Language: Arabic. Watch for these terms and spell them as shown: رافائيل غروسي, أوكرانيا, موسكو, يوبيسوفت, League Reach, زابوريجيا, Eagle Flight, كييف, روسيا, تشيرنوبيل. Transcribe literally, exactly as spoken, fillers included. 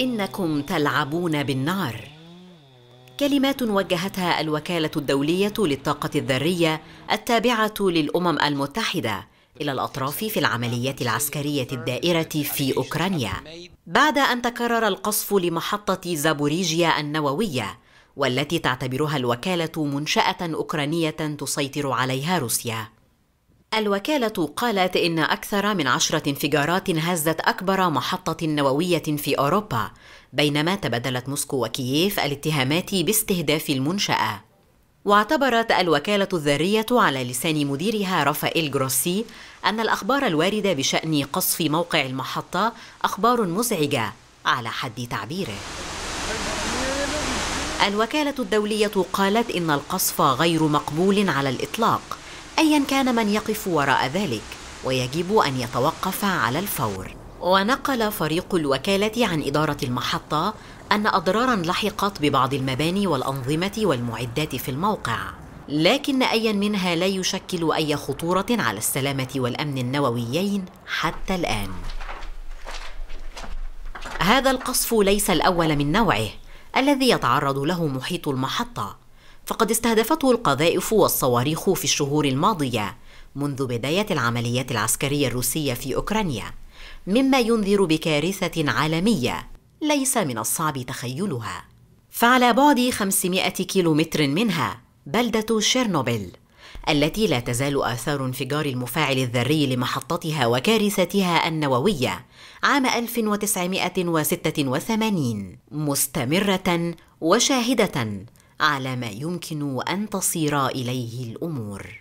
إنكم تلعبون بالنار. كلمات وجهتها الوكالة الدولية للطاقة الذرية التابعة للأمم المتحدة إلى الأطراف في العمليات العسكرية الدائرة في أوكرانيا بعد أن تكرر القصف لمحطة زابوريجيا النووية، والتي تعتبرها الوكالة منشأة أوكرانية تسيطر عليها روسيا. الوكالة قالت إن أكثر من عشرة انفجارات هزت أكبر محطة نووية في أوروبا، بينما تبادلت موسكو وكييف الاتهامات باستهداف المنشأة. واعتبرت الوكالة الذرية على لسان مديرها رافائيل غروسي أن الأخبار الواردة بشأن قصف موقع المحطة أخبار مزعجة على حد تعبيره. الوكالة الدولية قالت إن القصف غير مقبول على الإطلاق، أيا كان من يقف وراء ذلك، ويجب أن يتوقف على الفور. ونقل فريق الوكالة عن إدارة المحطة أن أضراراً لحقت ببعض المباني والأنظمة والمعدات في الموقع، لكن أيا منها لا يشكل أي خطورة على السلامة والأمن النوويين حتى الآن. هذا القصف ليس الأول من نوعه الذي يتعرض له محيط المحطة، فقد استهدفته القذائف والصواريخ في الشهور الماضية منذ بداية العمليات العسكرية الروسية في أوكرانيا، مما ينذر بكارثة عالمية ليس من الصعب تخيلها. فعلى بعد خمسمائة كيلومتر منها بلدة تشيرنوبيل، التي لا تزال آثار انفجار المفاعل الذري لمحطتها وكارثتها النووية عام ألف وتسعمائة وستة وثمانين مستمرة وشاهدة على ما يمكن أن تصير إليه الأمور.